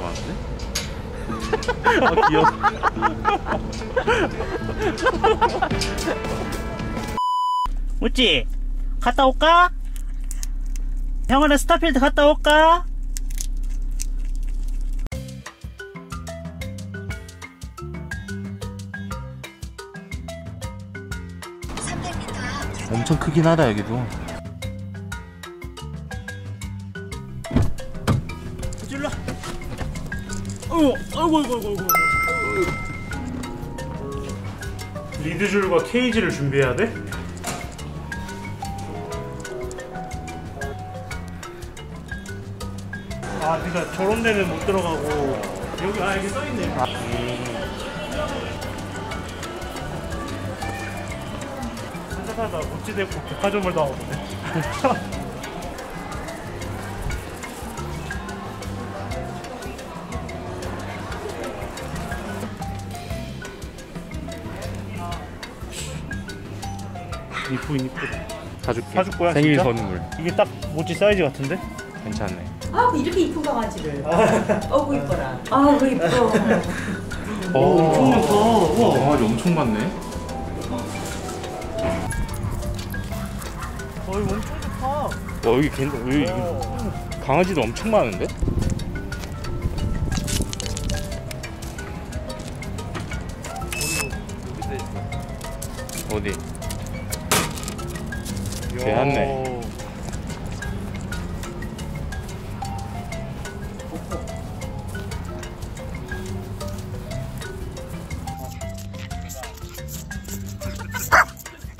가져가는데? 아 귀여워. 웃지? 갔다 올까? 형아랑 스타필드 갔다 올까? 엄청 크긴 하다 여기도. 줄라. 아이고. 리드줄과 케이지를 준비해야 돼? 아 그러니까 저런 데는 못 들어가고 여기 아 여기 써있네. 아. 나 모찌 대포 백화점을 나오는데. 이쁘긴 이쁘다. 사줄 거야. 생일 진짜? 선물. 이게 딱 모찌 사이즈 같은데? 괜찮네. 아 이렇게 이쁜 강아지를. 어구 이뻐라. 아우 이뻐. 엄청 많다. 우와 강아지 엄청 많네. 어이 엄청 좋다. 와 여기 괜찮. 강아지도 엄청 많은데? 어디? 괜찮네.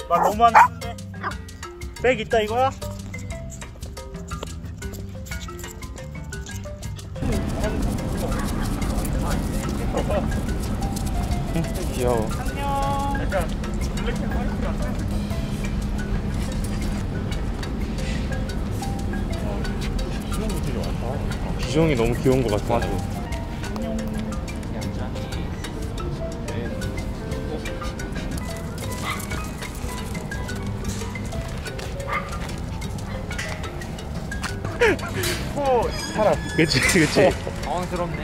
말 너무 안 듣는데? 백 있다 이거야? 귀여워. 안녕. 약간 블랙캣 화이트 같아. 비숑 모델이 왔다. 비숑이 너무 귀여운 것 같아. 맞아. 코 살아. 그치. 당황스럽네.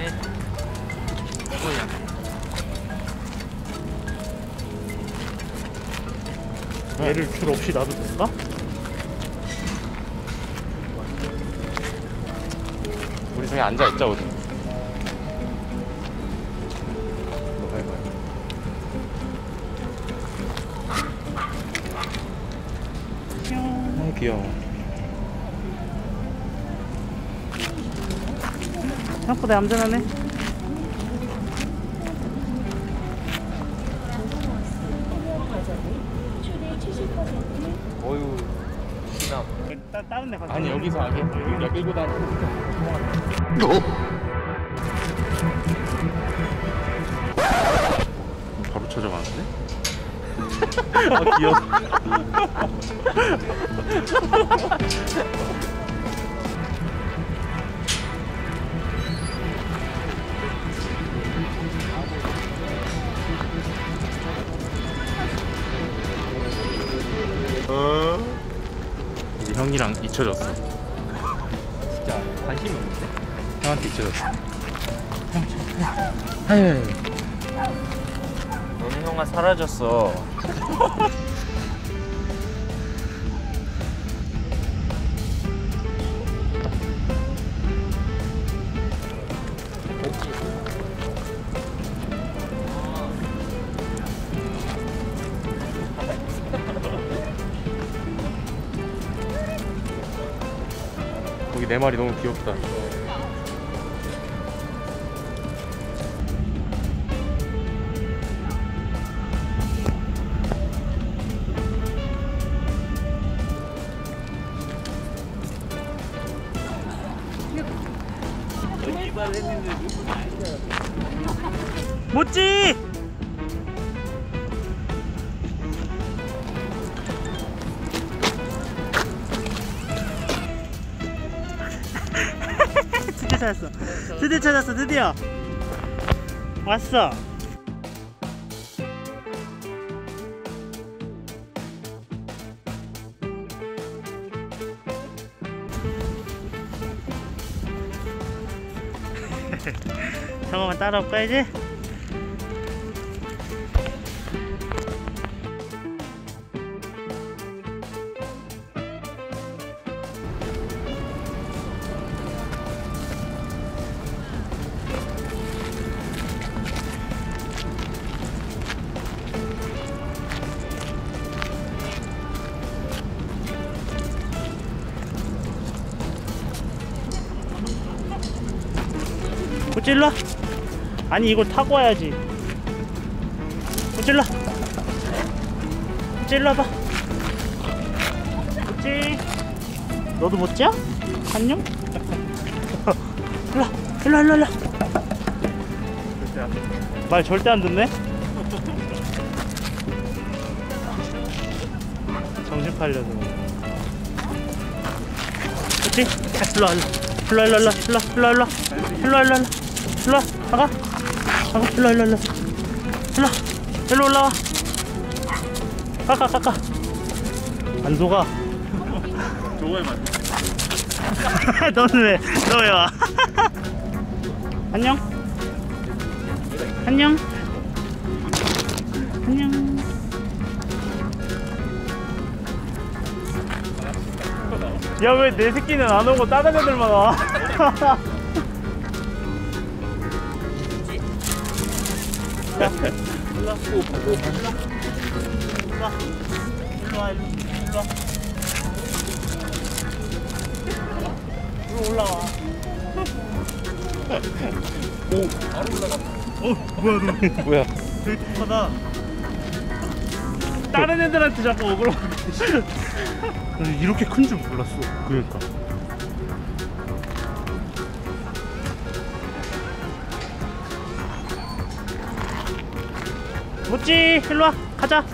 얘를 줄 없이 놔도 된다? 우리 저기 앉아 있자 우리. 아 귀여워. 생각보다 얌전하네. 어휴, 나 다른 데 가자. 아니 여기서 하게. 여기 끌고 다녀. 바로 찾아가는데? 아 귀여워. 형이랑 잊혀졌어. 진짜 관심이 없는데? 형한테 잊혀졌어. 아유. 너는 형아 사라졌어. 내 말이 너무 귀엽다. 모찌! 드디어 찾았어. 드디어 왔어. 저거만 따라올 거야지? 찔러? 아니 이걸 타고 와야지. 찔러. 찔러봐. 그치? 너도 못 자? 안녕? 일로. 말 절대 안 듣네? 정신 팔려서. 그치? 일로. 일로와, 가가? 가가, 일로 올라와. 가가. 안 속아. 저거에 맞네. 너는 왜 와? 안녕? 안녕. 야, 왜 내 새끼는 안 오고 다른 애들만 와? 일로 올라와. 오, 바로 올라갔다. 뭐야. 되게 착하다. 다른 애들한테 자꾸 억울하고. 이렇게 큰 줄 몰랐어. 그러니까. 모찌, 일로와, 가자.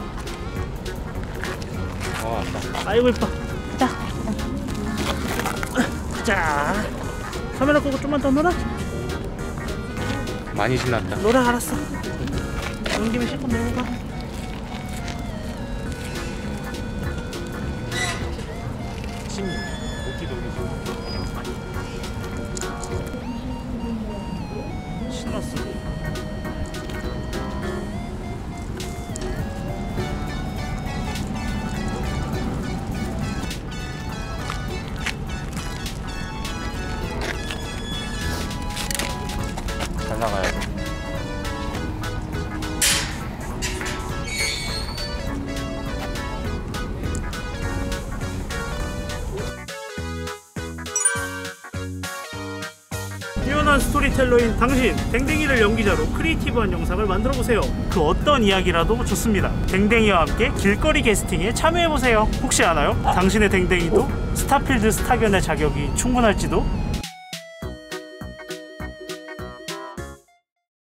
아이고 이뻐. 자, 카메라 끄고 좀만 더 놀아. 많이 신났다. 놀아, 알았어. 온 김에 씻고 놀고 가. 뛰어난 스토리텔러인 당신, 댕댕이를 연기자로 크리에이티브한 영상을 만들어보세요. 그 어떤 이야기라도 좋습니다. 댕댕이와 함께 길거리 캐스팅에 참여해보세요. 혹시 아나요? 당신의 댕댕이도 스타필드 스타견의 자격이 충분할지도?